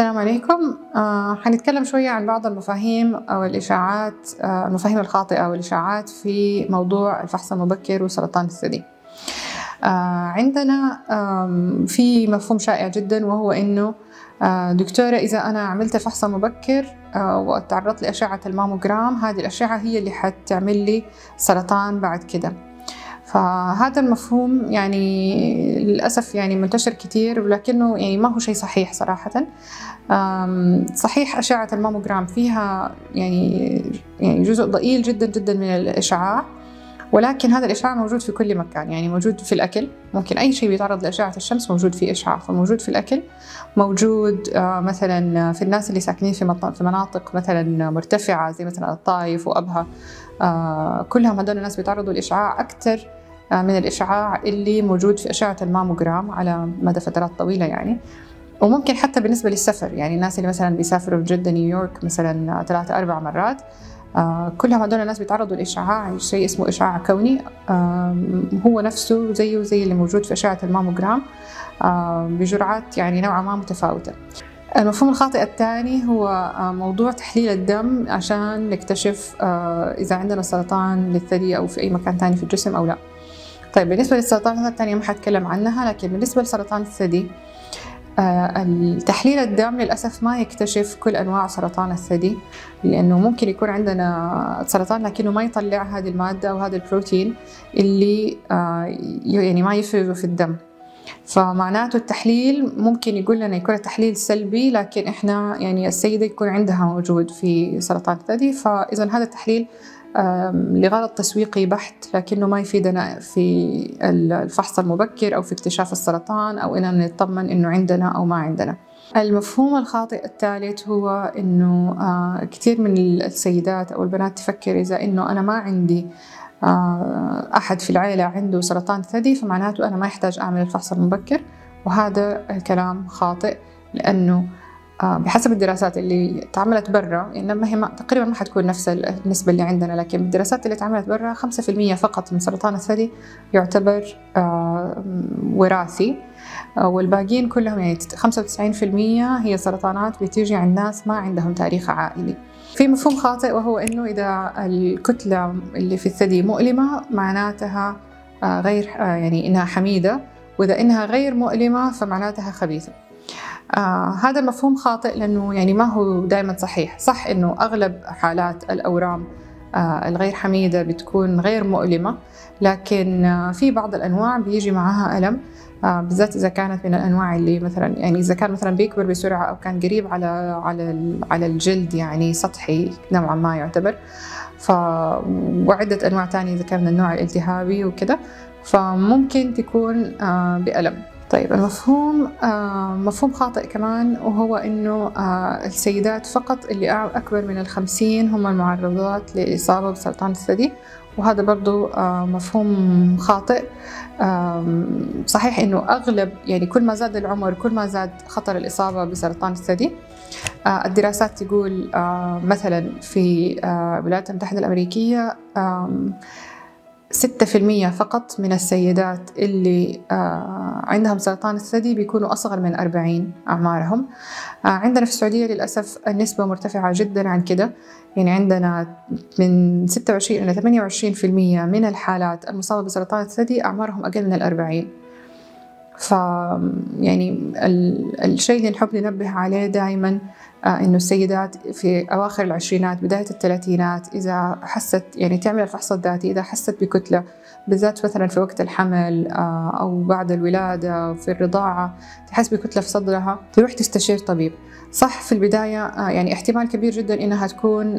السلام عليكم. هنتكلم شوية عن بعض المفاهيم أو الإشاعات، المفاهيم الخاطئة والإشاعات في موضوع الفحص المبكر وسرطان الثدي. عندنا في مفهوم شائع جدا، وهو إنه دكتورة إذا أنا عملت الفحص المبكر وتعرضت لأشعة الماموجرام، هذه الأشعة هي اللي حتعمل لي سرطان بعد كده. فهذا المفهوم يعني للأسف يعني منتشر كتير، ولكنه يعني ما هو شيء صحيح صراحة. صحيح أشعة الماموجرام فيها يعني جزء ضئيل جدا جدا من الإشعاع، ولكن هذا الإشعاع موجود في كل مكان، يعني موجود في الأكل. ممكن أي شيء بيتعرض لأشعة الشمس موجود فيه إشعاع، فموجود في الأكل، موجود مثلا في الناس اللي ساكنين في مناطق مثلا مرتفعة زي مثلا الطائف وأبها، كلهم هذول الناس بيتعرضوا لإشعاع أكثر من الإشعاع اللي موجود في أشعة الماموجرام على مدى فترات طويلة يعني. وممكن حتى بالنسبة للسفر، يعني الناس اللي مثلا بيسافروا من جدة نيويورك مثلا 3-4 مرات، كلهم هذول الناس بيتعرضوا لإشعاع، شيء اسمه إشعاع كوني، هو نفسه زيه زي اللي موجود في أشعة الماموجرام بجرعات يعني نوعا ما متفاوتة. المفهوم الخاطئ الثاني هو موضوع تحليل الدم عشان نكتشف إذا عندنا سرطان للثدي أو في أي مكان ثاني في الجسم أو لا. طيب بالنسبة للسرطانات الثانية ما حتكلم عنها، لكن بالنسبة لسرطان الثدي، تحليل الدم للأسف ما يكتشف كل أنواع سرطان الثدي، لأنه ممكن يكون عندنا سرطان لكنه ما يطلع هذه المادة أو هذا البروتين اللي يعني ما يفرزه في الدم. فمعناته التحليل ممكن يقول لنا يكون التحليل سلبي، لكن إحنا يعني السيدة يكون عندها موجود في سرطان الثدي، فإذا هذا التحليل لغرض تسويقي بحت، لكنه ما يفيدنا في الفحص المبكر أو في اكتشاف السرطان أو إننا نطمن إنه عندنا أو ما عندنا. المفهوم الخاطئ الثالث هو إنه كثير من السيدات أو البنات تفكر إذا إنه أنا ما عندي أحد في العائلة عنده سرطان ثدي، فمعناته أنا ما يحتاج أعمل الفحص المبكر، وهذا الكلام خاطئ، لأنه بحسب الدراسات اللي تعملت برا إنما هي تقريبا ما حتكون نفس النسبة اللي عندنا، لكن بالدراسات اللي تعملت برا 5% فقط من سرطان الثدي يعتبر وراثي، والباقيين كلهم يعني 95% هي سرطانات بتيجي عند ناس ما عندهم تاريخ عائلي. في مفهوم خاطئ، وهو إنه إذا الكتلة اللي في الثدي مؤلمة معناتها غير يعني إنها حميدة، وإذا إنها غير مؤلمة فمعناتها خبيثة. هذا مفهوم خاطئ، لأنه يعني ما هو دائما صحيح. صح إنه أغلب حالات الأورام الغير حميدة بتكون غير مؤلمة، لكن في بعض الأنواع بيجي معها ألم، بالذات إذا كانت من الأنواع اللي مثلا يعني إذا كان مثلا بيكبر بسرعة أو كان قريب على الجلد، يعني سطحي نوعا ما يعتبر، وعدة أنواع تانية إذا كان من النوع الالتهابي وكده، فممكن تكون بألم. طيب المفهوم مفهوم خاطئ كمان، وهو إنه السيدات فقط اللي أكبر من 50 هم المعرضات لإصابة بسرطان الثدي، وهذا برضو مفهوم خاطئ. صحيح إنه أغلب يعني كل ما زاد العمر كل ما زاد خطر الإصابة بسرطان الثدي. الدراسات تقول مثلا في الولايات المتحدة الأمريكية 6% فقط من السيدات اللي عندهم سرطان الثدي بيكونوا أصغر من 40 أعمارهم. عندنا في السعودية للأسف النسبة مرتفعة جدا عن كده، يعني عندنا من 26 إلى 28% من الحالات المصابة بسرطان الثدي أعمارهم أقل من 40. ف يعني الشيء اللي نحب ننبه عليه دائما إنه السيدات في أواخر العشرينات بداية الثلاثينات إذا حست يعني تعمل الفحص الذاتي إذا حست بكتلة، بالذات مثلا في وقت الحمل أو بعد الولادة في الرضاعة تحس بكتلة في صدرها، تروح تستشير طبيب. صح في البداية يعني احتمال كبير جدا إنها تكون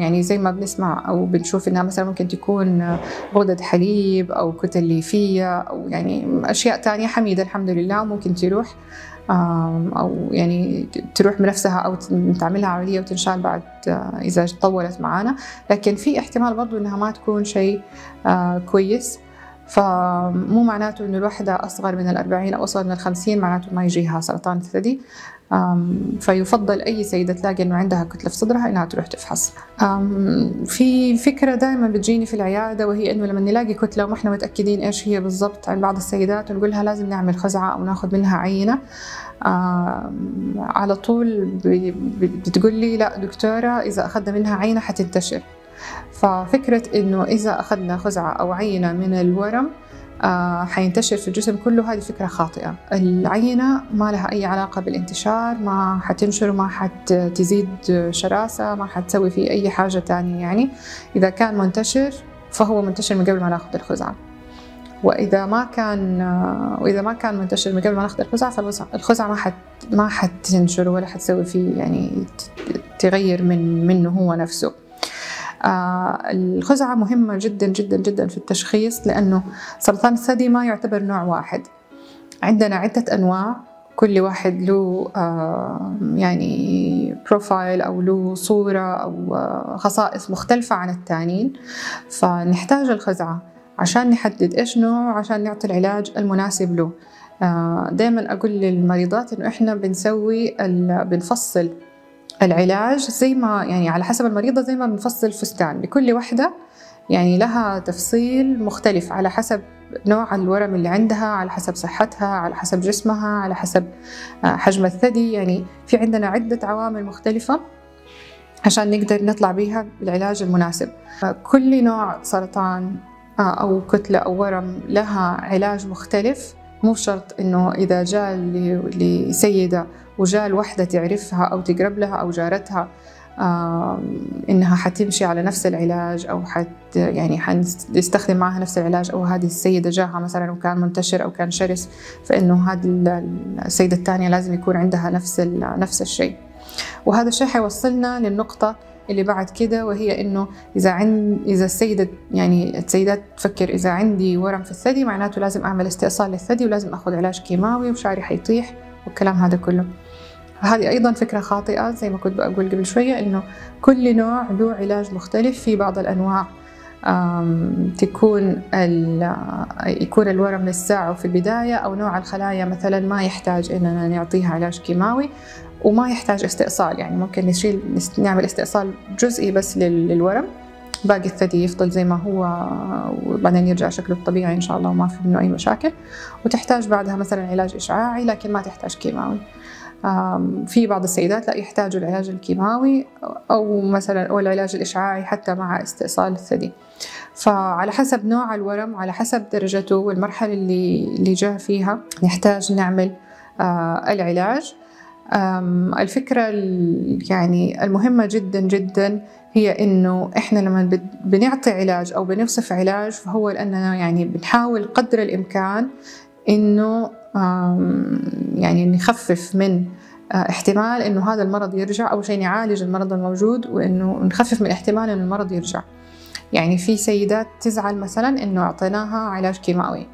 يعني زي ما بنسمع أو بنشوف إنها مثلا ممكن تكون غدد حليب أو كتل ليفية أو يعني أشياء تانية حميدة الحمد لله، وممكن تروح أو يعني تروح بنفسها أو تعملها عملية وتنشال بعد إذا طولت معانا، لكن في احتمال برضو إنها ما تكون شيء كويس. فمو معناته إنه الوحدة أصغر من 40 أو أصغر من 50 معناته ما يجيها سرطان الثدي. فيفضل أي سيدة تلاقي إنه عندها كتلة في صدرها إنها تروح تفحص. في فكرة دائما بتجيني في العيادة، وهي إنه لما نلاقي كتلة وما إحنا متأكدين إيش هي بالضبط عن بعض السيدات، ونقولها لازم نعمل خزعة أو ناخذ منها عينة. على طول بتقول لي لا دكتورة إذا أخذنا منها عينة حتنتشر. ففكرة إنه إذا أخذنا خزعة أو عينة من الورم حينتشر في الجسم كله، هذه فكرة خاطئة. العينة ما لها أي علاقة بالانتشار، ما حتنشر، ما حتزيد شراسة، ما حتسوي فيه أي حاجة تانية. يعني إذا كان منتشر فهو منتشر من قبل ما ناخذ الخزعة، وإذا ما كان منتشر من قبل ما ناخذ الخزعة فالخزعة ما حتنشر ولا حتسوي فيه، يعني تغير منه هو نفسه. الخزعة مهمة جدا جدا جدا في التشخيص، لأنه سرطان الثدي ما يعتبر نوع واحد، عندنا عدة أنواع، كل واحد له يعني بروفايل أو له صورة أو خصائص مختلفة عن التانين. فنحتاج الخزعة عشان نحدد إيش نوعه، عشان نعطي العلاج المناسب له. دايما أقول للمريضات إنه إحنا بنفصل العلاج زي ما، يعني على حسب المريضة، زي ما بنفصل الفستان، لكل واحدة يعني لها تفصيل مختلف على حسب نوع الورم اللي عندها، على حسب صحتها، على حسب جسمها، على حسب حجم الثدي. يعني في عندنا عدة عوامل مختلفة عشان نقدر نطلع بيها بالعلاج المناسب. كل نوع سرطان أو كتلة أو ورم لها علاج مختلف، مو شرط إنه إذا جاء لسيدة وجاء لوحدة تعرفها أو تقرب لها أو جارتها إنها حتمشي على نفس العلاج، أو يعني حنستخدم معها نفس العلاج، أو هذه السيدة جاها مثلا وكان منتشر أو كان شرس، فإنه هذه السيدة الثانية لازم يكون عندها نفس الشيء. وهذا الشيء حيوصلنا للنقطة اللي بعد كده، وهي إنه إذا السيدة، يعني السيدات تفكر إذا عندي ورم في الثدي معناته لازم أعمل استئصال للثدي ولازم أخذ علاج كيماوي وشعري حيطيح والكلام هذا كله. هذه أيضا فكرة خاطئة، زي ما كنت بقول قبل شوية إنه كل نوع له علاج مختلف. في بعض الأنواع يكون الورم للساعة في البداية، أو نوع الخلايا مثلا ما يحتاج إننا نعطيها علاج كيماوي وما يحتاج استئصال، يعني ممكن نعمل استئصال جزئي بس للورم، باقي الثدي يفضل زي ما هو وبعدين يرجع شكله الطبيعي إن شاء الله وما في منه أي مشاكل. وتحتاج بعدها مثلا علاج إشعاعي لكن ما تحتاج كيماوي. في بعض السيدات لا يحتاجوا العلاج الكيماوي أو العلاج الإشعاعي حتى مع استئصال الثدي. فعلى حسب نوع الورم، على حسب درجته والمرحلة اللي جاء فيها، نحتاج نعمل العلاج. الفكرة يعني المهمة جدا جدا هي إنه إحنا لما بنعطي علاج أو بنوصف علاج، فهو لأننا يعني بنحاول قدر الإمكان إنه يعني نخفف من احتمال إنه هذا المرض يرجع. أول شيء نعالج المرض الموجود، وإنه نخفف من احتمال إنه المرض يرجع. يعني في سيدات تزعل مثلا إنه أعطيناها علاج كيماوي،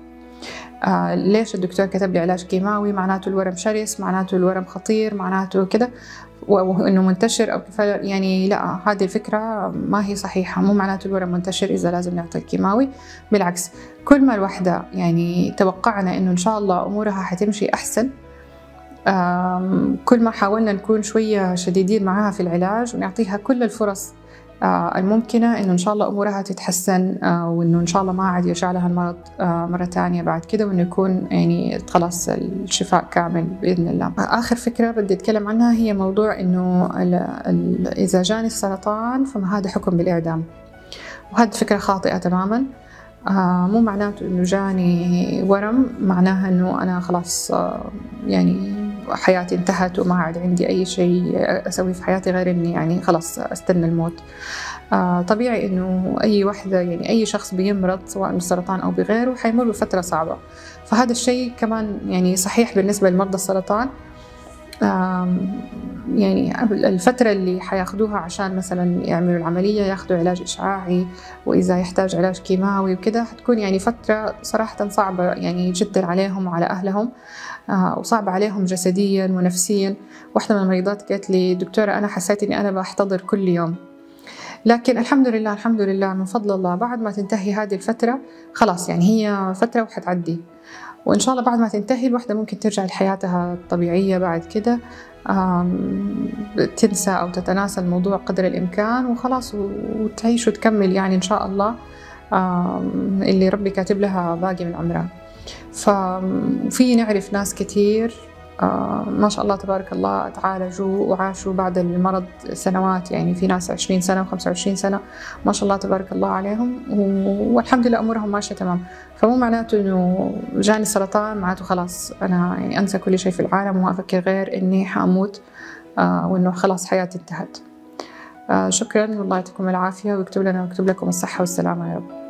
ليش الدكتور كتب لي علاج كيماوي؟ معناته الورم شرس، معناته الورم خطير، معناته كده، وإنه منتشر أو يعني لا، هذه الفكرة ما هي صحيحة. مو معناته الورم منتشر إذا لازم نعطي الكيماوي، بالعكس كل ما الوحدة يعني توقعنا إنه إن شاء الله أمورها حتمشي أحسن، كل ما حاولنا نكون شوية شديدين معها في العلاج ونعطيها كل الفرص الممكنة إنه إن شاء الله أمورها تتحسن، وإنه إن شاء الله ما عاد يرجع لها المرض مرة تانية بعد كده، وإنه يكون يعني خلاص الشفاء كامل بإذن الله. آخر فكرة بدي أتكلم عنها هي موضوع إنه إذا جاني السرطان فما هذا حكم بالإعدام، وهذه فكرة خاطئة تماماً. مو معناته إنه جاني ورم معناها إنه أنا خلاص يعني حياتي انتهت وما عاد عندي أي شيء أسويه في حياتي غير إني يعني خلاص أستنى الموت. طبيعي إنه أي وحدة، يعني أي شخص بيمرض سواء بالسرطان أو بغيره، حيمر بفترة صعبة. فهذا الشيء كمان يعني صحيح بالنسبة لمرضى السرطان. يعني الفترة اللي حياخدوها عشان مثلا يعملوا العملية، ياخدوا علاج إشعاعي، وإذا يحتاج علاج كيماوي وكده، هتكون يعني فترة صراحة صعبة يعني جدا عليهم وعلى أهلهم، وصعبة عليهم جسديا ونفسيا. واحدة من المريضات قالت لي دكتورة أنا حسيت إني أنا بحتضر كل يوم، لكن الحمد لله من فضل الله بعد ما تنتهي هذه الفترة خلاص، يعني هي فترة وحتعدي، وإن شاء الله بعد ما تنتهي الوحدة ممكن ترجع لحياتها الطبيعية بعد كده، تنسى أو تتناسى الموضوع قدر الإمكان وخلاص، وتعيش وتكمل يعني إن شاء الله اللي ربي كاتب لها باقي من عمرها. ففي نعرف ناس كتير ما شاء الله تبارك الله تعالجوا وعاشوا بعد المرض سنوات، يعني في ناس 20 سنة و25 سنة ما شاء الله تبارك الله عليهم، والحمد لله أمورهم ماشية تمام. فمو معناته إنه جاني سرطان معناته خلاص أنا يعني أنسى كل شيء في العالم وما أفكر غير إني حأموت وإنه خلاص حياتي انتهت. شكرا والله يعطيكم العافية، ويكتب لنا ويكتب لكم الصحة والسلامة يا رب.